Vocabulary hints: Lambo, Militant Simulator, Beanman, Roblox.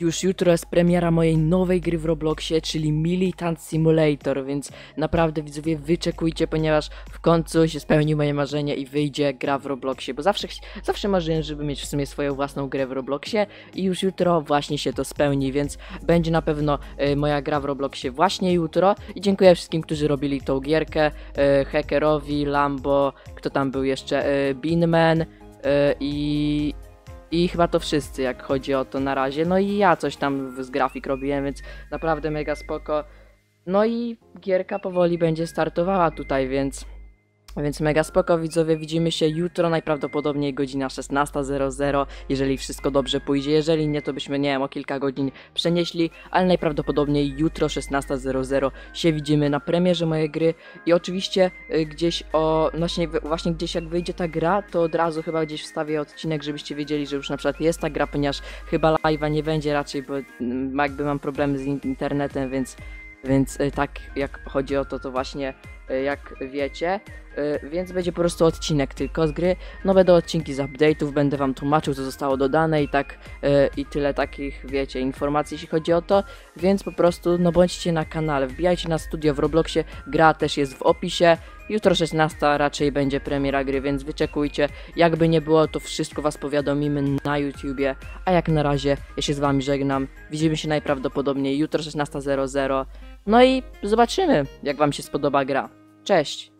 Już jutro jest premiera mojej nowej gry w Robloxie, czyli Militant Simulator, więc naprawdę widzowie wyczekujcie, ponieważ w końcu się spełni moje marzenie i wyjdzie gra w Robloxie, bo zawsze marzyłem, żeby mieć w sumie swoją własną grę w Robloxie i już jutro właśnie się to spełni, więc będzie na pewno moja gra w Robloxie właśnie jutro i dziękuję wszystkim, którzy robili tą gierkę, Hackerowi, Lambo, kto tam był jeszcze, Beanman i chyba to wszyscy, jak chodzi o to na razie. No i ja coś tam z grafik robiłem, więc naprawdę mega spoko. No i gierka powoli będzie startowała tutaj, więc mega spoko widzowie, widzimy się jutro, najprawdopodobniej godzina 16:00, jeżeli wszystko dobrze pójdzie, jeżeli nie, to byśmy, nie wiem, o kilka godzin przenieśli, ale najprawdopodobniej jutro 16:00 się widzimy na premierze mojej gry i oczywiście gdzieś właśnie gdzieś jak wyjdzie ta gra, to od razu chyba gdzieś wstawię odcinek, żebyście wiedzieli, że już na przykład jest ta gra, ponieważ chyba live'a nie będzie raczej, bo jakby mam problemy z internetem, więc tak jak chodzi o to, to właśnie jak wiecie, więc będzie po prostu odcinek tylko z gry, no będą odcinki z update'ów, będę wam tłumaczył co zostało dodane i tak i tyle takich, wiecie, informacji jeśli chodzi o to, więc po prostu no bądźcie na kanale, wbijajcie na studio w Robloxie, gra też jest w opisie, jutro 16:00 raczej będzie premiera gry, więc wyczekujcie, jakby nie było to wszystko was powiadomimy na YouTubie, a jak na razie ja się z wami żegnam, widzimy się najprawdopodobniej jutro 16:00, no i zobaczymy jak wam się spodoba gra. Cześć!